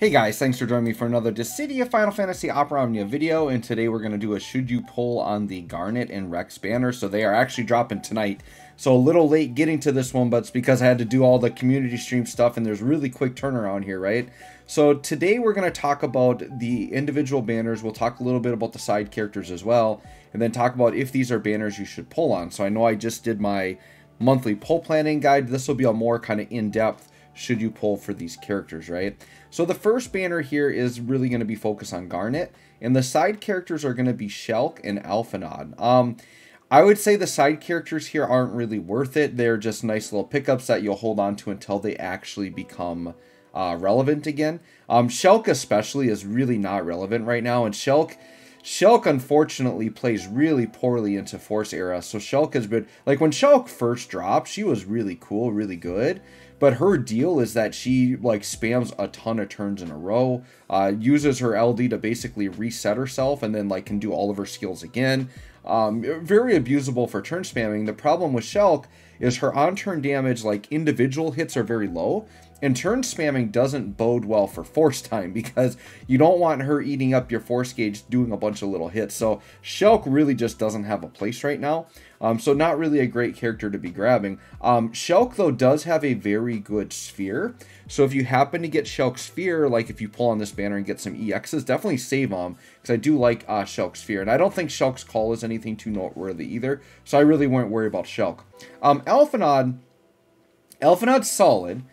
Hey guys, thanks for joining me for another Dissidia Final Fantasy Opera Omnia video, and today we're going to do a should you pull on the Garnet and Reks banner. So they are actually dropping tonight, so a little late getting to this one, but it's because I had to do all the community stream stuff and there's really quick turnaround here, right? So today we're going to talk about the individual banners, we'll talk a little bit about the side characters as well, and then talk about if these are banners you should pull on. So I know I just did my monthly pull planning guide, this will be a more kind of in-depth should you pull for these characters, right? So the first banner here is really going to be focused on Garnet, and the side characters are going to be Shulk and Alphinaud. I would say the side characters here aren't really worth it. They're just nice little pickups that you'll hold on to until they actually become relevant again. Shulk especially is really not relevant right now, and Shulk unfortunately plays really poorly into Force Era. So Shulk has been, like, when Shulk first dropped, she was really cool, really good. But her deal is that she, like, spams a ton of turns in a row, uses her LD to basically reset herself, and then, like, can do all of her skills again. Very abusable for turn spamming. The problem with Shulk is her on-turn damage, like, individual hits are very low, and turn spamming doesn't bode well for force time because you don't want her eating up your force gauge doing a bunch of little hits. So Shulk really just doesn't have a place right now. So not really a great character to be grabbing. Shulk, though, does have a very good sphere. So if you happen to get Shulk's sphere, like if you pull on this banner and get some EXs, definitely save them because I do like Shulk's sphere. And I don't think Shulk's call is anything too noteworthy either. So I really wouldn't worry about Shulk. Alphinaud's solid.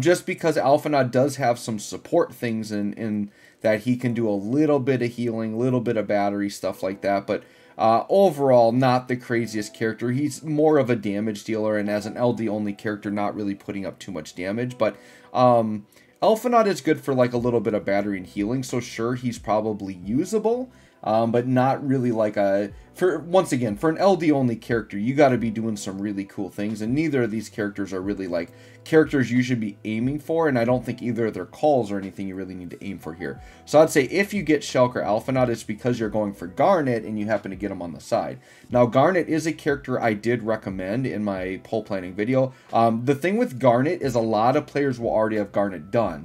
Just because Alphinaud does have some support things in that he can do a little bit of healing, a little bit of battery, stuff like that. But overall, not the craziest character. He's more of a damage dealer, and as an LD-only character, not really putting up too much damage. But Alphinaud is good for, like, a little bit of battery and healing. So sure, he's probably usable, but not really like a... once again, for an LD-only character, you got to be doing some really cool things, and neither of these characters are really, like, characters you should be aiming for, and I don't think either of their calls or anything you really need to aim for here. So I'd say if you get Shulk or Alphinaud, it's because you're going for Garnet and you happen to get them on the side. Now, Garnet is a character I did recommend in my poll planning video. The thing with Garnet is a lot of players will already have Garnet done.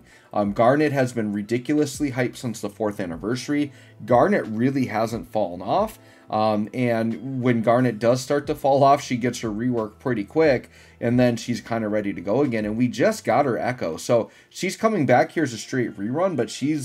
Garnet has been ridiculously hyped since the 4th anniversary. Garnet really hasn't fallen off. And when Garnet does start to fall off, she gets her rework pretty quick, and then she's kind of ready to go again. And we just got her Echo, so she's coming back here as a straight rerun, but she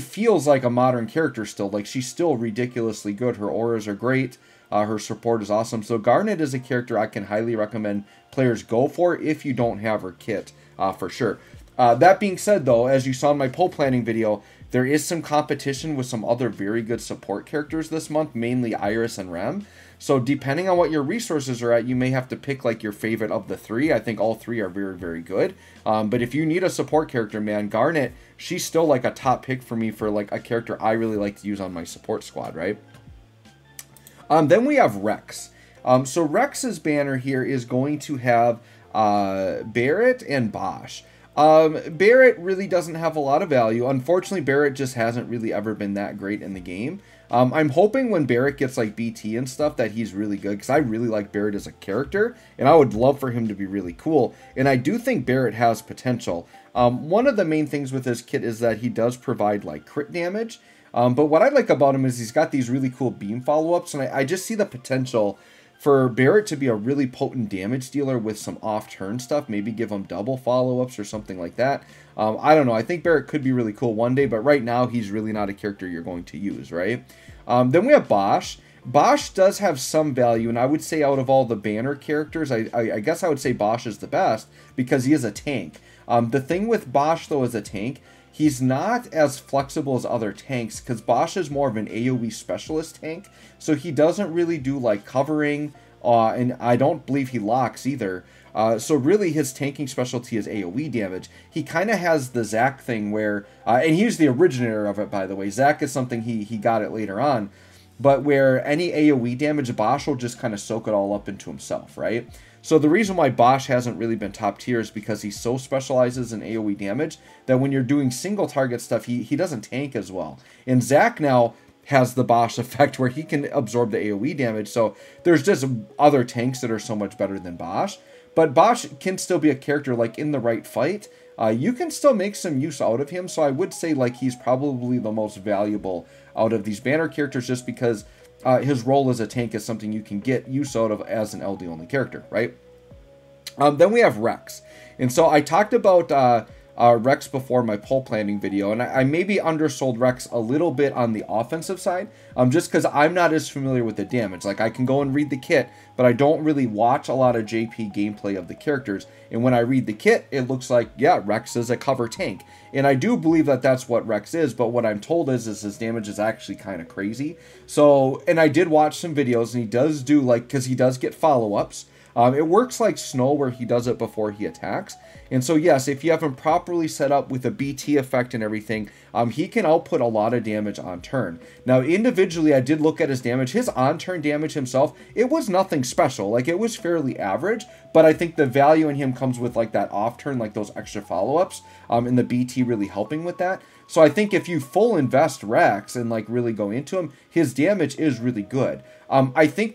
feels like a modern character still. Like, she's still ridiculously good. Her auras are great. Her support is awesome. So Garnet is a character I can highly recommend players go for if you don't have her kit, for sure. That being said, though, as you saw in my poll planning video, there is some competition with some other very good support characters this month, mainly Iris and Rem. So depending on what your resources are at, you may have to pick, like, your favorite of the three. I think all three are very, very good. But if you need a support character, man, Garnet, she's still, like, a top pick for me for, like, a character I really like to use on my support squad, right? Then we have Reks. So Reks' banner here is going to have Barret and Basch. Barret really doesn't have a lot of value. Unfortunately, Barret just hasn't really ever been that great in the game. I'm hoping when Barret gets, like, BT and stuff that he's really good, because I really like Barret as a character, and I would love for him to be really cool. And I do think Barret has potential. One of the main things with his kit is that he does provide, like, crit damage. But what I like about him is he's got these really cool beam follow-ups, and I just see the potential for Barret to be a really potent damage dealer with some off-turn stuff. Maybe give him double follow-ups or something like that. I don't know. I think Barret could be really cool one day, but right now he's really not a character you're going to use, right? Then we have Basch. Basch does have some value, and I would say out of all the banner characters, I guess I would say Basch is the best because he is a tank. The thing with Basch, though, as a tank, he's not as flexible as other tanks because Basch is more of an AoE specialist tank, so he doesn't really do, like, covering, and I don't believe he locks either. So really his tanking specialty is AoE damage. He kind of has the Zack thing where, and he's the originator of it, by the way. Zack is something he got it later on, but where any AoE damage, Basch will just kind of soak it all up into himself, right? So the reason why Basch hasn't really been top tier is because he so specializes in AoE damage that when you're doing single target stuff, he doesn't tank as well. And Zack now has the Basch effect where he can absorb the AoE damage. So there's just other tanks that are so much better than Basch. But Basch can still be a character, like, in the right fight. You can still make some use out of him, so I would say like he's probably the most valuable out of these banner characters, just because his role as a tank is something you can get use out of as an LD only character, right? Then we have Reks, and so I talked about Reks before my poll planning video, and I maybe undersold Reks a little bit on the offensive side, just because I'm not as familiar with the damage. Like, I can go and read the kit, but I don't really watch a lot of JP gameplay of the characters, and when I read the kit, it looks like, yeah, Reks is a cover tank, and I do believe that that's what Reks is, but what I'm told is his damage is actually kind of crazy. So, and I did watch some videos, and he does do, like, because he does get follow-ups. It works like Snow, where he does it before he attacks. And so, yes, if you have him properly set up with a BT effect and everything, he can output a lot of damage on turn. Now, individually, I did look at his damage. His on-turn damage himself, it was nothing special. Like, it was fairly average, but I think the value in him comes with, like, that off-turn, like, those extra follow-ups, and the BT really helping with that. So I think if you full invest Reks and, like, really go into him, his damage is really good. I think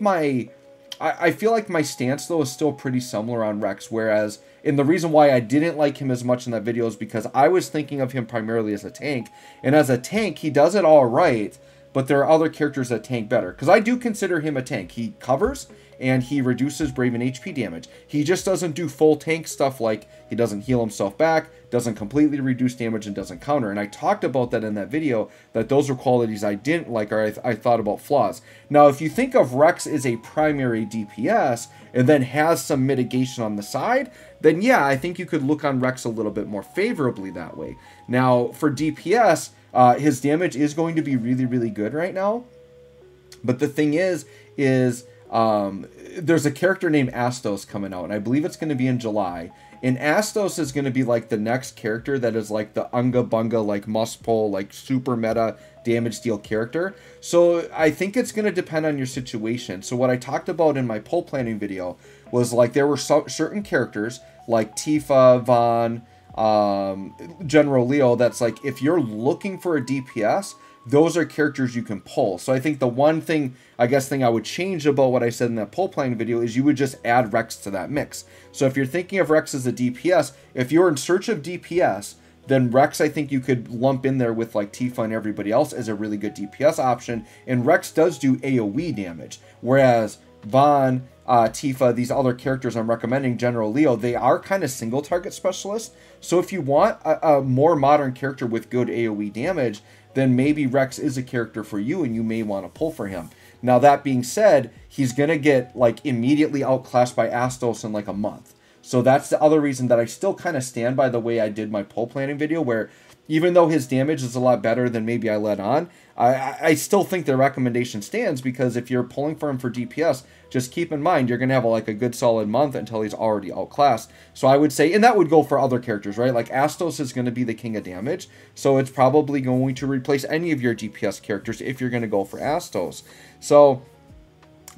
I feel like my stance, though, is still pretty similar on Reks, whereas, and the reason why I didn't like him as much in that video is because I was thinking of him primarily as a tank, and as a tank, he does it all right, but there are other characters that tank better, because I do consider him a tank. He covers, and he reduces Brave and HP damage. He just doesn't do full tank stuff, like he doesn't heal himself back, doesn't completely reduce damage, and doesn't counter. And I talked about that in that video, that those are qualities I didn't like, or I thought about flaws. Now, if you think of Reks as a primary DPS, and then has some mitigation on the side, then yeah, I think you could look on Reks a little bit more favorably that way. Now, for DPS, his damage is going to be really, really good right now. But the thing is there's a character named Astos coming out, and I believe it's going to be in July. And Astos is going to be like the next character that is like the unga bunga, like must pull, like super meta damage deal character. So I think it's going to depend on your situation. So what I talked about in my poll planning video was like there were certain characters like Tifa, Vaan, General Leo, that's like if you're looking for a DPS, those are characters you can pull. So I think the one thing, I guess, thing I would change about what I said in that poll playing video is you would just add Reks to that mix. So if you're thinking of Reks as a DPS, if you're in search of DPS, then Reks, I think you could lump in there with like Tifa and everybody else as a really good DPS option. And Reks does do AoE damage, whereas Vaan, Tifa, these other characters I'm recommending, General Leo, they are kind of single target specialists. So if you want a more modern character with good AoE damage, then maybe Reks is a character for you and you may want to pull for him. Now, that being said, he's going to get like immediately outclassed by Astos in like a month. So that's the other reason that I still kind of stand by the way I did my poll planning video, where even though his damage is a lot better than maybe I let on, I still think the recommendation stands, because if you're pulling for him for DPS, just keep in mind you're going to have like a good solid month until he's already outclassed. So I would say, and that would go for other characters, right? Like Astos is going to be the king of damage, so it's probably going to replace any of your DPS characters if you're going to go for Astos. So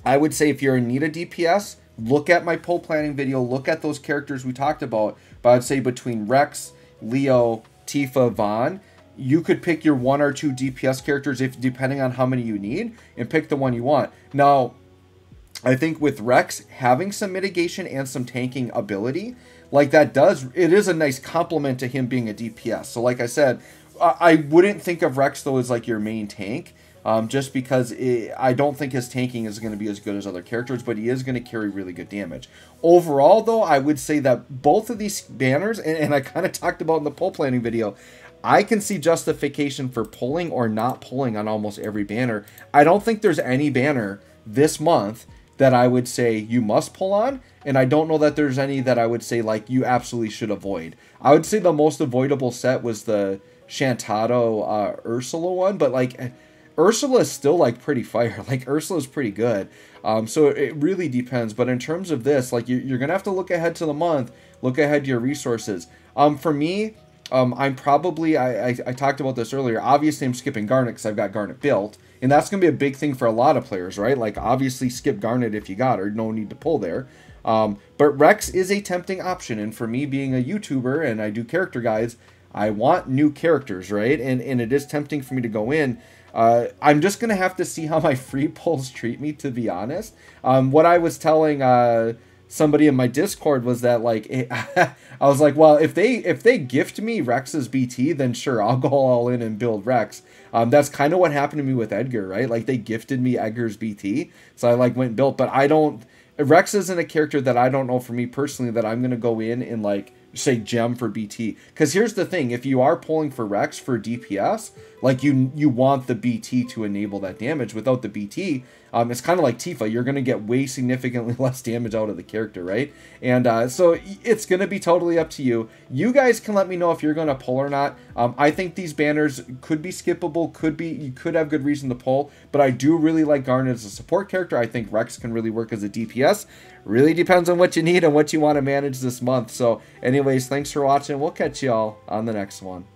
I would say if you're in need of DPS, look at my poll planning video, look at those characters we talked about. But I'd say between Reks, Leo, Tifa, Vaan, you could pick your one or two DPS characters if depending on how many you need, and pick the one you want. Now, I think with Reks having some mitigation and some tanking ability, like that does, it is a nice compliment to him being a DPS. So like I said, I wouldn't think of Reks though as like your main tank, just because I don't think his tanking is going to be as good as other characters, but he is going to carry really good damage. Overall though, I would say that both of these banners, and I kind of talked about in the poll planning video, I can see justification for pulling or not pulling on almost every banner. I don't think there's any banner this month that I would say you must pull on, and I don't know that there's any that I would say like you absolutely should avoid. I would say the most avoidable set was the Chantado Ursula one, but like Ursula is still like pretty fire. Like Ursula is pretty good. So it really depends. But in terms of this, like you're gonna have to look ahead to the month, look ahead to your resources. For me, I'm probably, I talked about this earlier, obviously I'm skipping Garnet because I've got Garnet built. And that's going to be a big thing for a lot of players, right? Like, obviously, skip Garnet if you got her. No need to pull there. But Reks is a tempting option. And for me, being a YouTuber and I do character guides, I want new characters, right? And it is tempting for me to go in. I'm just going to have to see how my free pulls treat me, to be honest. What I was telling somebody in my Discord was that, like, I was like, well, if they gift me Rex's BT, then sure, I'll go all in and build Reks. That's kind of what happened to me with Edgar, right? Like, they gifted me Edgar's BT, so I, like, went and built, but I don't, Reks isn't a character that I don't know for me personally that I'm going to go in and, like, say gem for BT. Because here's the thing, if you are pulling for Reks for DPS, like, you want the BT to enable that damage. Without the BT, it's kind of like Tifa. You're going to get way significantly less damage out of the character, right? And so it's going to be totally up to you. You guys can let me know if you're going to pull or not. I think these banners could be skippable, you could have good reason to pull, but I do really like Garnet as a support character. I think Reks can really work as a DPS. Really depends on what you need and what you want to manage this month. So anyways, thanks for watching. We'll catch you all on the next one.